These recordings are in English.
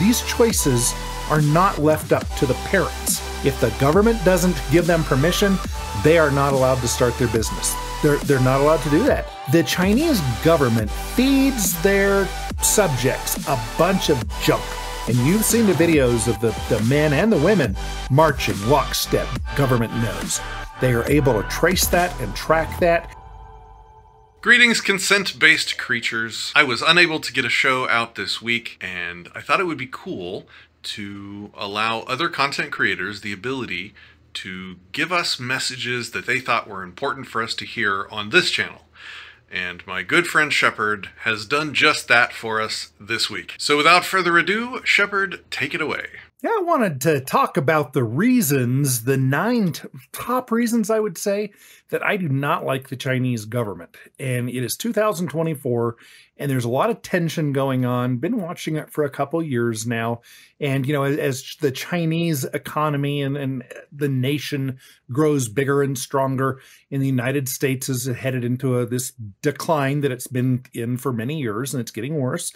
These choices are not left up to the parents. If the government doesn't give them permission, they are not allowed to start their business. They're not allowed to do that. The Chinese government feeds their subjects a bunch of junk. And you've seen the videos of the men and the women marching lockstep. Government knows. They are able to trace that and track that. Greetings, consent-based creatures. I was unable to get a show out this week, and I thought it would be cool to allow other content creators the ability to give us messages that they thought were important for us to hear on this channel. And my good friend Shepard has done just that for us this week. So without further ado, Shepard, take it away. Yeah, I wanted to talk about the reasons, the 9 top reasons, I would say, that I do not like the Chinese government. And it is 2024, and there's a lot of tension going on. Been watching it for a couple years now. And, you know, as the Chinese economy and the nation grows bigger and stronger, and the United States is headed into this decline that it's been in for many years, and it's getting worse.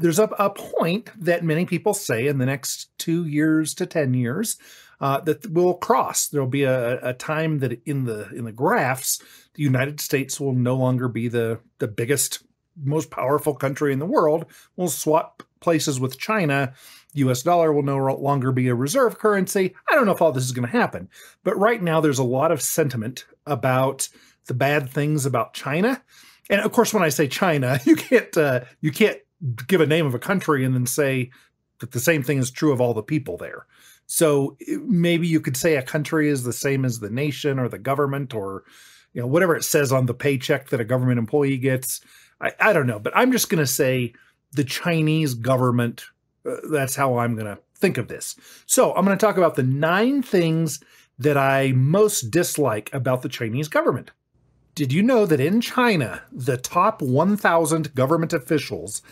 There's a point that many people say in the next 2 years to 10 years that we'll cross. There'll be a time that in the graphs, the United States will no longer be the biggest, most powerful country in the world. We'll swap places with China. U.S. dollar will no longer be a reserve currency. I don't know if all this is going to happen. But right now, there's a lot of sentiment about the bad things about China. And, of course, when I say China, you can't give a name of a country and then say that the same thing is true of all the people there. So maybe you could say a country is the same as the nation or the government or, you know, whatever it says on the paycheck that a government employee gets. I don't know, but I'm just going to say the Chinese government. That's how I'm going to think of this. So I'm going to talk about the 9 things that I most dislike about the Chinese government. Did you know that in China, the top 1,000 government officials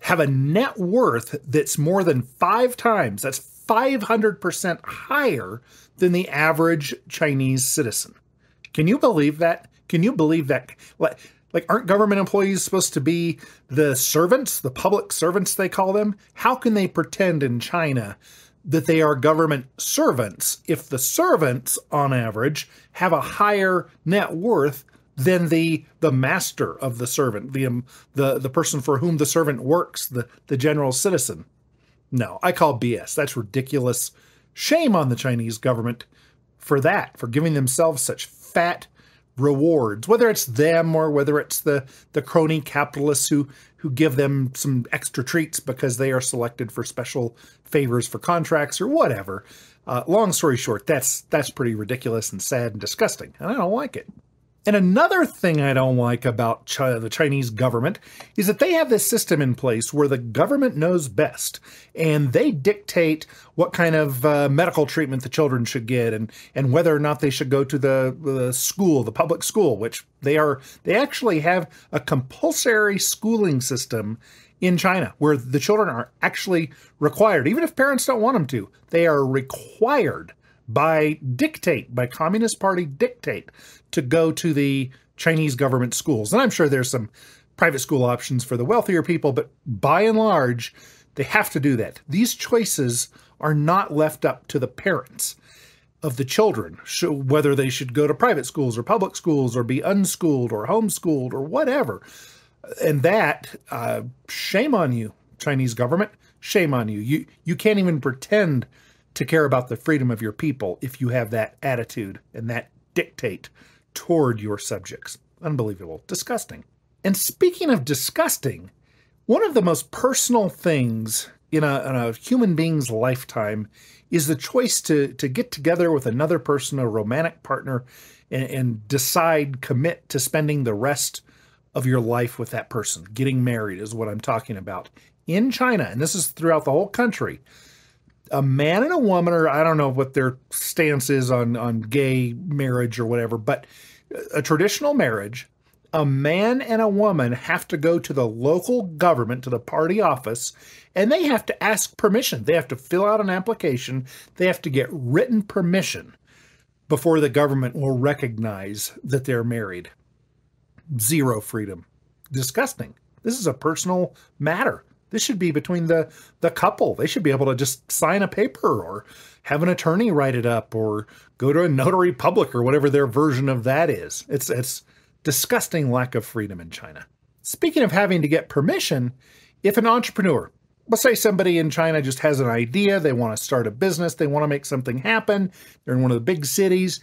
have a net worth that's more than 5 times, that's 500% higher than the average Chinese citizen? Can you believe that? Can you believe that? Like, aren't government employees supposed to be the servants, the public servants they call them? How can they pretend in China that they are government servants if the servants, on average, have a higher net worth than the master of the servant, the person for whom the servant works, the general citizen? No, I call BS. That's ridiculous. Shame on the Chinese government for that, for giving themselves such fat rewards, whether it's them or whether it's the crony capitalists who give them some extra treats because they are selected for special favors for contracts or whatever. Long story short, that's pretty ridiculous and sad and disgusting, and I don't like it. And another thing I don't like about the Chinese government is that they have this system in place where the government knows best, and they dictate what kind of medical treatment the children should get, and whether or not they should go to the school, the public school, which they actually have a compulsory schooling system in China where the children are actually required, even if parents don't want them to, they are required by Communist Party dictate, to go to the Chinese government schools. And I'm sure there's some private school options for the wealthier people, but by and large, they have to do that. These choices are not left up to the parents of the children, whether they should go to private schools or public schools or be unschooled or homeschooled or whatever. And that, shame on you, Chinese government. Shame on you. You can't even pretend to care about the freedom of your people if you have that attitude and that dictate toward your subjects. Unbelievable. Disgusting. And speaking of disgusting, one of the most personal things in a human being's lifetime is the choice to get together with another person, a romantic partner, and decide, commit to spending the rest of your life with that person. Getting married is what I'm talking about. In China, and this is throughout the whole country, a man and a woman, or I don't know what their stance is on gay marriage or whatever, but a traditional marriage, a man and a woman have to go to the local government, to the party office, and they have to ask permission. They have to fill out an application. They have to get written permission before the government will recognize that they're married. Zero freedom. Disgusting. This is a personal matter. This should be between the couple. They should be able to just sign a paper or have an attorney write it up or go to a notary public or whatever their version of that is. It's disgusting lack of freedom in China. Speaking of having to get permission, if an entrepreneur, let's say somebody in China just has an idea, they want to start a business, they want to make something happen, they're in one of the big cities,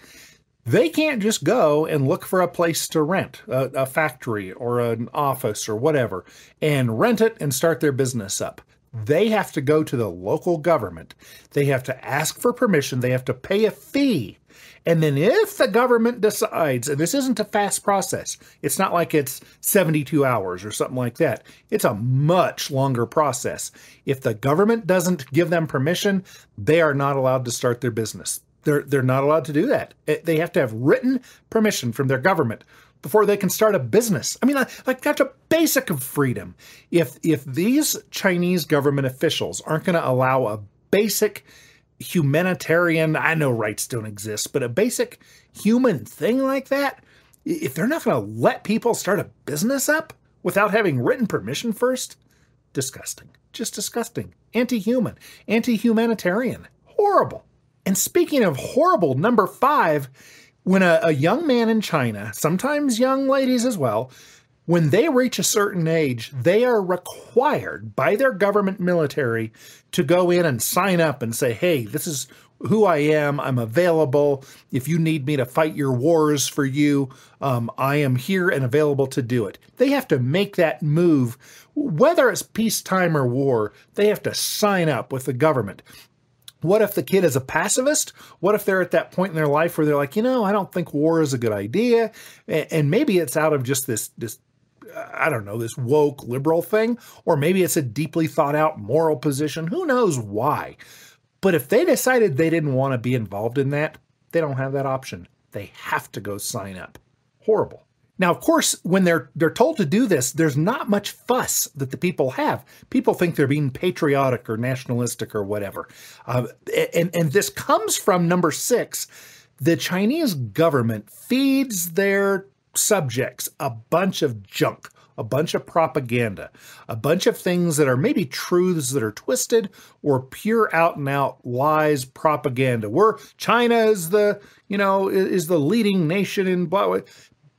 they can't just go and look for a place to rent, a factory or an office or whatever, and rent it and start their business up. They have to go to the local government. They have to ask for permission. They have to pay a fee. And then if the government decides, and this isn't a fast process, it's not like it's 72 hours or something like that. It's a much longer process. If the government doesn't give them permission, they are not allowed to start their business. They're not allowed to do that. They have to have written permission from their government before they can start a business. I mean, like that's a basic of freedom. If these Chinese government officials aren't going to allow a basic humanitarian, I know rights don't exist, but a basic human thing like that, if they're not going to let people start a business up without having written permission first, disgusting. Just disgusting. Anti-human. Anti-humanitarian. Horrible. And speaking of horrible, number 5, when a young man in China, sometimes young ladies as well, when they reach a certain age, they are required by their government military to go in and sign up and say, hey, this is who I am. I'm available. If you need me to fight your wars for you, I am here and available to do it. They have to make that move. Whether it's peacetime or war, they have to sign up with the government. What if the kid is a pacifist? What if they're at that point in their life where they're like, you know, I don't think war is a good idea. And maybe it's out of just this, I don't know, this woke liberal thing, or maybe it's a deeply thought out moral position. Who knows why? But if they decided they didn't want to be involved in that, they don't have that option. They have to go sign up. Horrible. Now, of course, when they're told to do this, there's not much fuss that the people have. People think they're being patriotic or nationalistic or whatever. And this comes from number 6. The Chinese government feeds their subjects a bunch of junk, a bunch of propaganda, a bunch of things that are maybe truths that are twisted or pure out-and-out lies, propaganda. Where China is the, you know, is the leading nation in blah, blah, blah.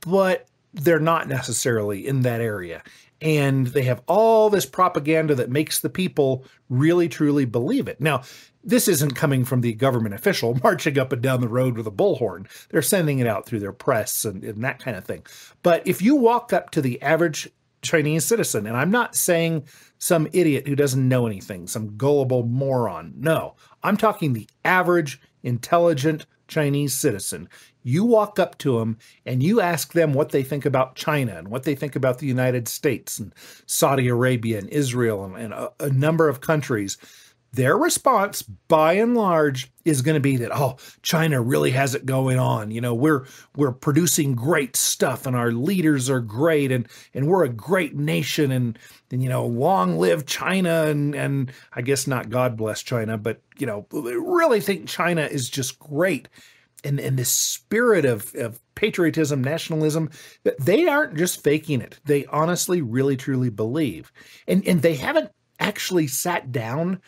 But they're not necessarily in that area. And they have all this propaganda that makes the people really, truly believe it. Now, this isn't coming from the government official marching up and down the road with a bullhorn. They're sending it out through their press and that kind of thing. But if you walk up to the average Chinese citizen, and I'm not saying some idiot who doesn't know anything, some gullible moron. No, I'm talking the average, intelligent Chinese citizen. You walk up to them and you ask them what they think about China and what they think about the United States and Saudi Arabia and Israel and a number of countries. Their response, by and large, is going to be that, oh, China really has it going on. You know, we're producing great stuff and our leaders are great and we're a great nation and you know, long live China and I guess not God bless China, but, you know, really think China is just great. And this spirit of patriotism, nationalism, they aren't just faking it. They honestly, really, truly believe. And they haven't actually sat down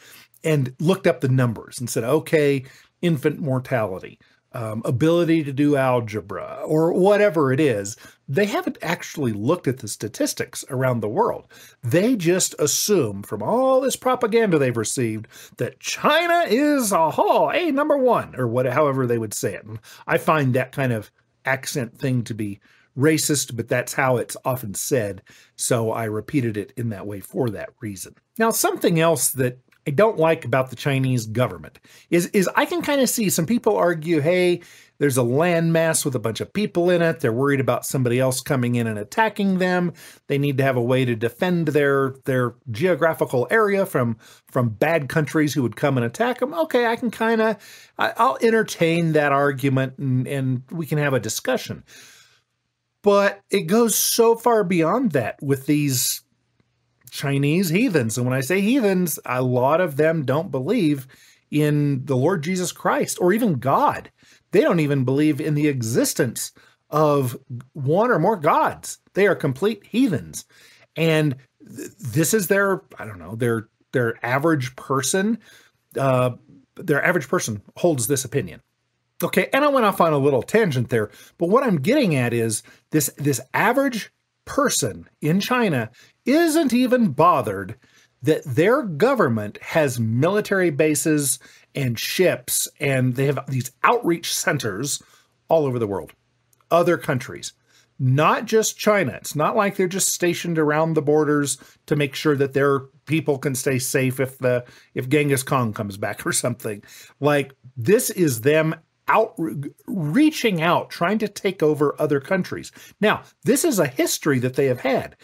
and looked up the numbers and said, okay, infant mortality, ability to do algebra, or whatever it is. They haven't actually looked at the statistics around the world. They just assume from all this propaganda they've received that China is number one, or whatever, however they would say it. And I find that kind of accent thing to be racist, but that's how it's often said. So I repeated it in that way for that reason. Now, something else that I don't like about the Chinese government is I can kind of see some people argue, hey, there's a landmass with a bunch of people in it. They're worried about somebody else coming in and attacking them. They need to have a way to defend their geographical area from bad countries who would come and attack them. Okay, I can kind of, I'll entertain that argument and we can have a discussion. But it goes so far beyond that with these Chinese heathens. And when I say heathens, a lot of them don't believe in the Lord Jesus Christ or even God. They don't even believe in the existence of one or more gods. They are complete heathens. And this is their, I don't know, their average person. Their average person holds this opinion. Okay, and I went off on a little tangent there, but what I'm getting at is this average person in China isn't even bothered that their government has military bases and ships, and they have these outreach centers all over the world, other countries, not just China. It's not like they're just stationed around the borders to make sure that their people can stay safe if Genghis Khan comes back or something. Like, this is them reaching out, trying to take over other countries. Now, this is a history that they have had.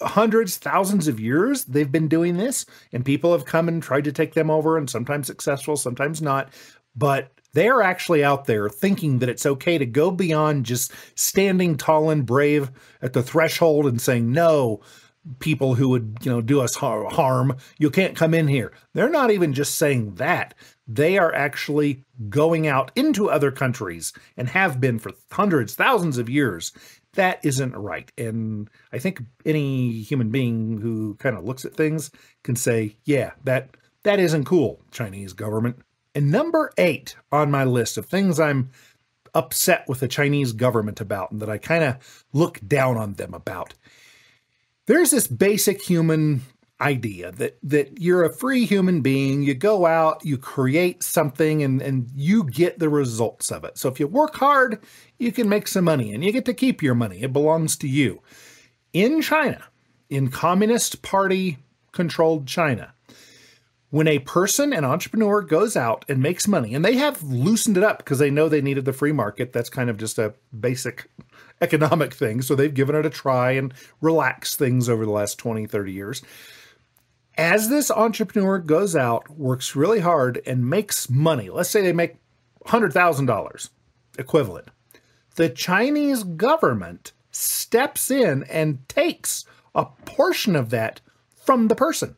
Hundreds, thousands of years they've been doing this, and people have come and tried to take them over, and sometimes successful, sometimes not. But they're actually out there thinking that it's okay to go beyond just standing tall and brave at the threshold and saying, no, people who would, you know, do us harm, you can't come in here. They're not even just saying that. They are actually going out into other countries and have been for hundreds, thousands of years. That isn't right. And I think any human being who kind of looks at things can say, yeah, that isn't cool, Chinese government. And number 8 on my list of things I'm upset with the Chinese government about and that I kind of look down on them about, there's this basic human idea that you're a free human being, you go out, you create something, and you get the results of it. So if you work hard, you can make some money, and you get to keep your money. It belongs to you. In China, in Communist Party-controlled China, when a person, an entrepreneur, goes out and makes money, and they have loosened it up because they know they needed the free market. That's kind of just a basic economic thing. So they've given it a try and relaxed things over the last 20, 30 years. As this entrepreneur goes out, works really hard, and makes money, let's say they make $100,000 equivalent, the Chinese government steps in and takes a portion of that from the person.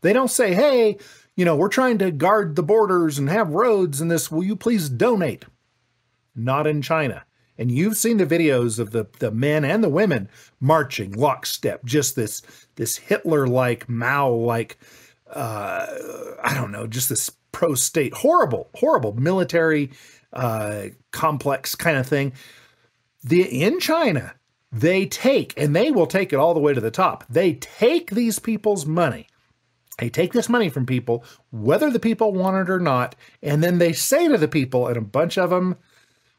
They don't say, hey, you know, we're trying to guard the borders and have roads and this, will you please donate? Not in China. And you've seen the videos of the men and the women marching lockstep, just this Hitler-like, Mao-like, I don't know, just this pro-state, horrible, horrible military complex kind of thing. In China, they take, and they will take it all the way to the top, they take these people's money. They take this money from people, whether the people want it or not, and then they say to the people, and a bunch of them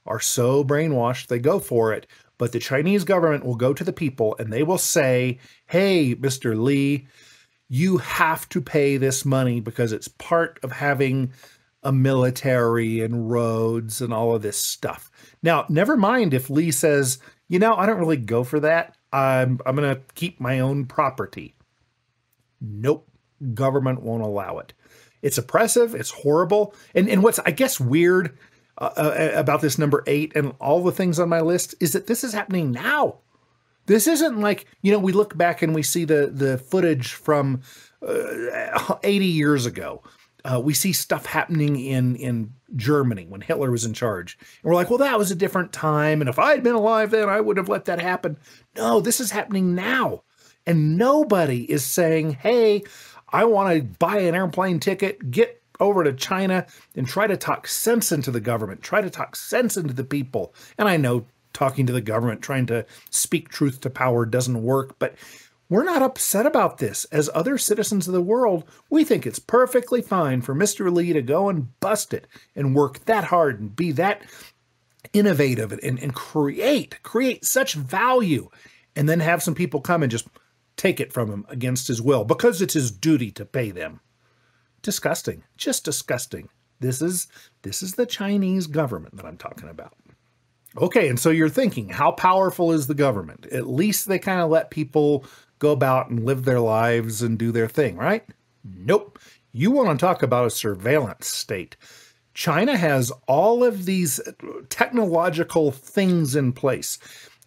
are so brainwashed, they go for it, but the Chinese government will go to the people and they will say, hey, Mr. Li, you have to pay this money because it's part of having a military and roads and all of this stuff. Now, never mind if Li says, you know, I don't really go for that. I'm going to keep my own property. Nope. Government won't allow it. It's oppressive. It's horrible. And what's, I guess, weird about this number 8 and all the things on my list is that this is happening now. This isn't like, you know, we look back and we see the footage from 80 years ago. We see stuff happening in Germany when Hitler was in charge. And we're like, well, that was a different time. And if I had been alive then, I would have let that happen. No, this is happening now. And nobody is saying, hey, I want to buy an airplane ticket, get over to China, and try to talk sense into the government, try to talk sense into the people. And I know talking to the government, trying to speak truth to power doesn't work, but we're not upset about this. As other citizens of the world, we think it's perfectly fine for Mr. Li to go and bust it and work that hard and be that innovative and create such value, and then have some people come and just take it from him against his will because it's his duty to pay them. Disgusting. Just disgusting. This is the Chinese government that I'm talking about. Okay, and so you're thinking, how powerful is the government? At least they kind of let people go about and live their lives and do their thing, right? Nope. You want to talk about a surveillance state. China has all of these technological things in place.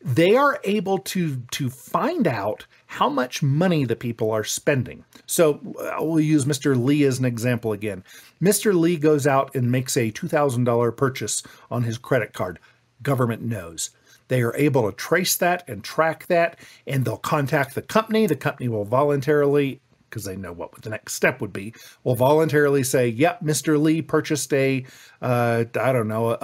They are able to find out how much money the people are spending. So we'll use Mr. Li as an example again. Mr. Li goes out and makes a $2,000 purchase on his credit card. Government knows. They are able to trace that and track that, and they'll contact the company. The company will voluntarily, because they know what the next step would be, will voluntarily say, yep, Mr. Lee purchased a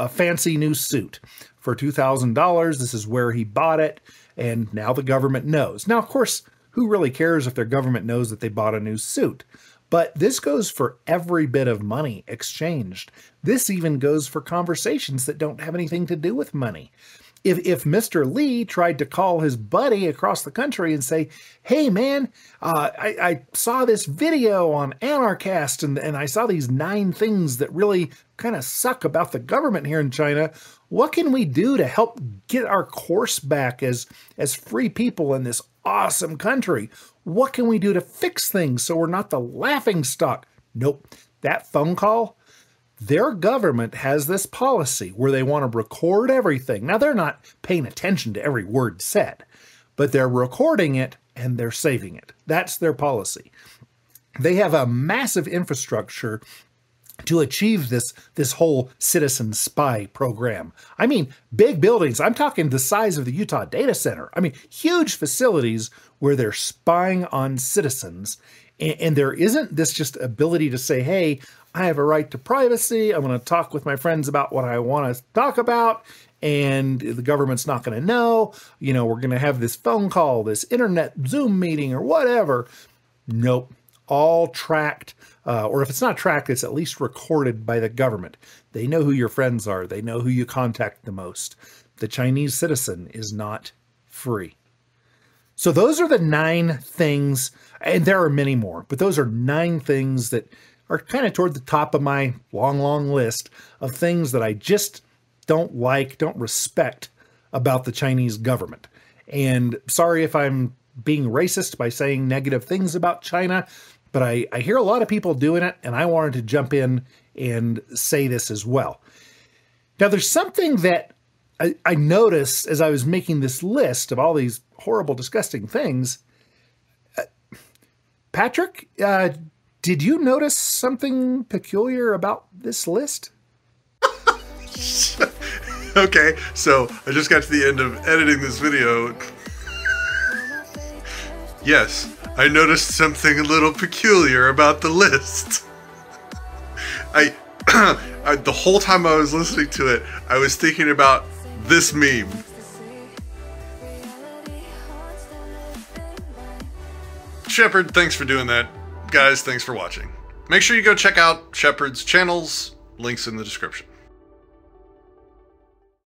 fancy new suit for $2,000. This is where he bought it, and now the government knows. Now, of course, who really cares if their government knows that they bought a new suit? But this goes for every bit of money exchanged. This even goes for conversations that don't have anything to do with money. If Mr. Lee tried to call his buddy across the country and say, hey, man, I saw this video on Anarchast, and I saw these 9 things that really kind of suck about the government here in China. What can we do to help get our course back as free people in this awesome country? What can we do to fix things so we're not the laughing stock? Nope. That phone call, their government has this policy where they want to record everything. Now, they're not paying attention to every word said, but they're recording it and they're saving it. That's their policy. They have a massive infrastructure to achieve this whole citizen spy program. I mean, big buildings. I'm talking the size of the Utah Data Center. I mean, huge facilities where they're spying on citizens. And there isn't this just ability to say, hey, I have a right to privacy. I'm going to talk with my friends about what I want to talk about, and the government's not going to know. You know, we're going to have this phone call, this internet Zoom meeting, or whatever. Nope. All tracked, or if it's not tracked, it's at least recorded by the government. They know who your friends are. They know who you contact the most. The Chinese citizen is not free. So those are the 9 things, and there are many more, but those are 9 things that are kind of toward the top of my long, long list of things that I just don't like, don't respect about the Chinese government. And sorry if I'm being racist by saying negative things about China, but I hear a lot of people doing it, and I wanted to jump in and say this as well. Now, there's something that I noticed as I was making this list of all these horrible, disgusting things. Patrick, did you notice something peculiar about this list? Okay, so I just got to the end of editing this video. Yes, I noticed something a little peculiar about the list. The whole time I was listening to it, I was thinking about this meme. Shepard, thanks for doing that. Guys, thanks for watching. Make sure you go check out Shepard's channels, links in the description.